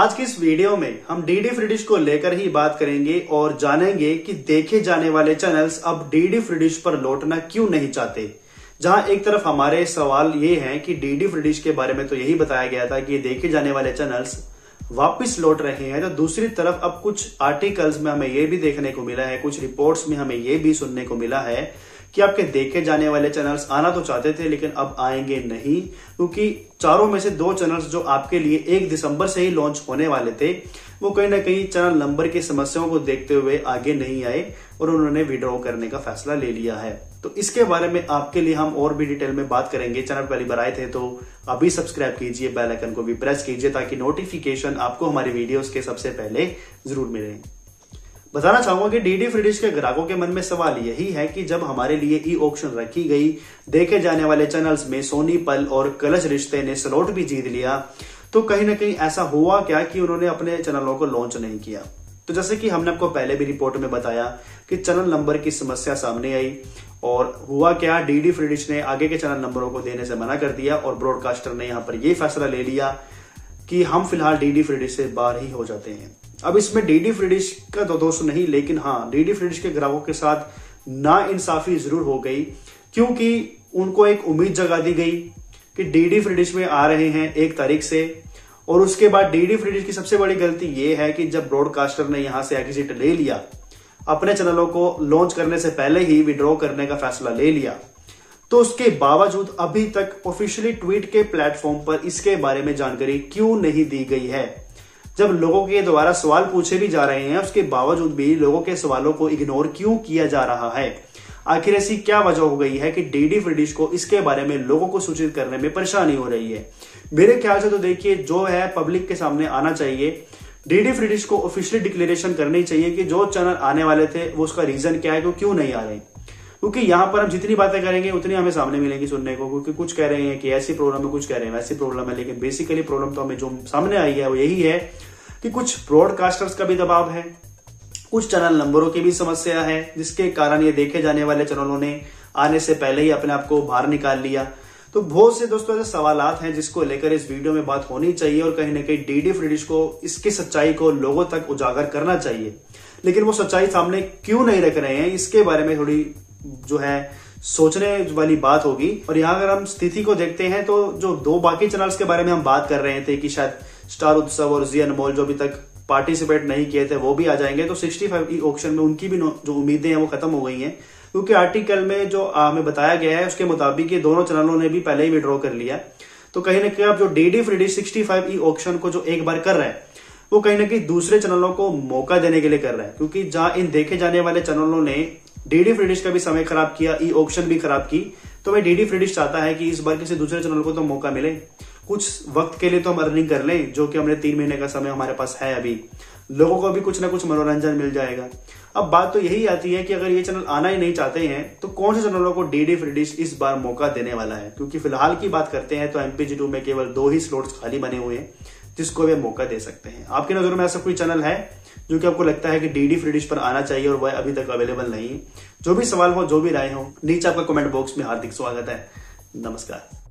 आज की इस वीडियो में हम डीडी फ्री डिश को लेकर ही बात करेंगे और जानेंगे कि देखे जाने वाले चैनल्स अब डीडी फ्री डिश पर लौटना क्यों नहीं चाहते। जहां एक तरफ हमारे सवाल ये हैं कि डीडी फ्री डिश के बारे में तो यही बताया गया था कि देखे जाने वाले चैनल्स वापस लौट रहे हैं, तो दूसरी तरफ अब कुछ आर्टिकल्स में हमें ये भी देखने को मिला है, कुछ रिपोर्ट्स में हमें ये भी सुनने को मिला है कि आपके देखे जाने वाले चैनल्स आना तो चाहते थे लेकिन अब आएंगे नहीं, क्योंकि चारों में से दो चैनल्स जो आपके लिए 1 दिसंबर से ही लॉन्च होने वाले थे वो कहीं ना कहीं चैनल नंबर की समस्याओं को देखते हुए आगे नहीं आए और उन्होंने विड्रॉ करने का फैसला ले लिया है। तो इसके बारे में आपके लिए हम और भी डिटेल में बात करेंगे। चैनल पहली बार आए थे तो अभी सब्सक्राइब कीजिए, बेल आइकन को भी प्रेस कीजिए ताकि नोटिफिकेशन आपको हमारे वीडियोस के सबसे पहले जरूर मिले। बताना चाहूंगा कि डीडी फ्री डिश के ग्राहकों के मन में सवाल यही है कि जब हमारे लिए ई ऑक्शन रखी गई, देखे जाने वाले चैनल्स में सोनी पल और कलर्स रिश्ते ने स्लॉट भी जीत लिया, तो कहीं ना कहीं ऐसा हुआ क्या कि उन्होंने अपने चैनलों को लॉन्च नहीं किया। तो जैसे कि हमने आपको पहले भी रिपोर्ट में बताया कि चैनल नंबर की समस्या सामने आई और हुआ क्या, डीडी फ्री डिश ने आगे के चैनल नंबरों को देने से मना कर दिया और ब्रॉडकास्टर ने यहाँ पर यह फैसला ले लिया कि हम फिलहाल डीडी फ्री डिश से बाहर ही हो जाते हैं। अब इसमें डीडी फ्री डिश का तो दोष नहीं, लेकिन हाँ, डीडी फ्री डिश के ग्राहकों के साथ नाइंसाफी जरूर हो गई, क्योंकि उनको एक उम्मीद जगा दी गई कि डीडी फ्री डिश में आ रहे हैं 1 तारीख से, और उसके बाद डीडी फ्री डिश की सबसे बड़ी गलती यह है कि जब ब्रॉडकास्टर ने यहां से एग्जिट ले लिया, अपने चैनलों को लॉन्च करने से पहले ही विड्रॉ करने का फैसला ले लिया, तो उसके बावजूद अभी तक ऑफिशियली ट्वीट के प्लेटफॉर्म पर इसके बारे में जानकारी क्यों नहीं दी गई है। जब लोगों के द्वारा सवाल पूछे भी जा रहे हैं, उसके बावजूद भी लोगों के सवालों को इग्नोर क्यों किया जा रहा है। आखिर ऐसी क्या वजह हो गई है कि डीडी फ्री डिश को इसके बारे में लोगों को सूचित करने में परेशानी हो रही है। मेरे ख्याल से तो देखिए, जो है पब्लिक के सामने आना चाहिए। डीडी फ्री डिश को ऑफिशियली डिक्लेरेशन करनी चाहिए कि जो चैनल आने वाले थे वो उसका रीजन क्या है कि क्यों नहीं आ रहे, क्योंकि यहाँ पर हम जितनी बातें करेंगे उतनी हमें सामने मिलेंगी सुनने को, क्योंकि कुछ कह रहे हैं कि ऐसी प्रॉब्लम है, कुछ कह रहे हैं वैसी प्रॉब्लम है, लेकिन बेसिकली प्रॉब्लम तो हमें जो सामने आई है वो यही है कि कुछ ब्रॉडकास्टर्स का भी दबाव है, कुछ चैनल नंबरों की भी समस्या है, जिसके कारण ये देखे जाने वाले चैनलों ने आने से पहले ही अपने आप को बाहर निकाल लिया। तो बहुत से दोस्तों ऐसे सवालात हैं जिसको लेकर इस वीडियो में बात होनी चाहिए और कहीं ना कहीं डीडी फ्री डिश को इसकी सच्चाई को लोगों तक उजागर करना चाहिए, लेकिन वो सच्चाई सामने क्यों नहीं रख रहे हैं इसके बारे में थोड़ी जो है सोचने वाली बात होगी। और यहाँ अगर हम स्थिति को देखते हैं तो जो दो बाकी चैनल्स के बारे में हम बात कर रहे थे कि शायद स्टार उत्सव और जी अनमोल जो अभी तक पार्टिसिपेट नहीं किए थे वो भी आ जाएंगे, तो 65E ऑक्शन में उनकी भी जो उम्मीदें हैं वो खत्म हो गई हैं, क्योंकि आर्टिकल में जो हमें बताया गया है उसके मुताबिक ये दोनों चैनलों ने भी पहले ही विड्रॉ कर लिया। तो कहीं ना कहीं आप जो DD free dish 65E auction को जो एक बार कर रहा है वो कहीं ना कहीं दूसरे चैनलों को मौका देने के लिए कर रहा है, क्योंकि जहां इन देखे जाने वाले चैनलों ने डीडी फ्री डिश का भी समय खराब किया, ई ऑक्शन भी खराब की, तो मैं डीडी फ्री डिश चाहता है कि इस बार किसी दूसरे चैनल को तो मौका मिले, कुछ वक्त के लिए तो हम अर्निंग कर लें, जो कि हमने 3 महीने का समय हमारे पास है, अभी लोगों को भी कुछ ना कुछ मनोरंजन मिल जाएगा। अब बात तो यही आती है कि अगर ये चैनल आना ही नहीं चाहते हैं तो कौन से चैनलों को डीडी फ्री डिश इस बार मौका देने वाला है, क्योंकि फिलहाल की बात करते हैं तो mpeg2 में केवल 2 ही स्लॉट्स खाली बने हुए हैं जिसको वे मौका दे सकते हैं। आपकी नजर में ऐसा कोई चैनल है जो कि आपको लगता है कि डीडी फ्री डिश पर आना चाहिए और वह अभी तक अवेलेबल नहीं है? जो भी सवाल हो, जो भी राय हो, नीचे आपका कमेंट बॉक्स में हार्दिक स्वागत है। नमस्कार।